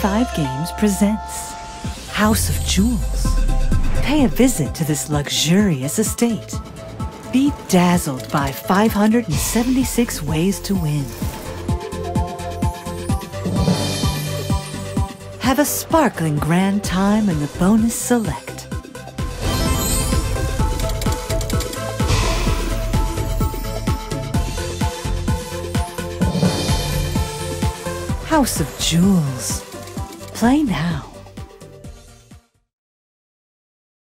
Five Games presents House of Jewels. Pay a visit to this luxurious estate. Be dazzled by 576 ways to win. Have a sparkling grand time in the bonus select. House of Jewels. Play now.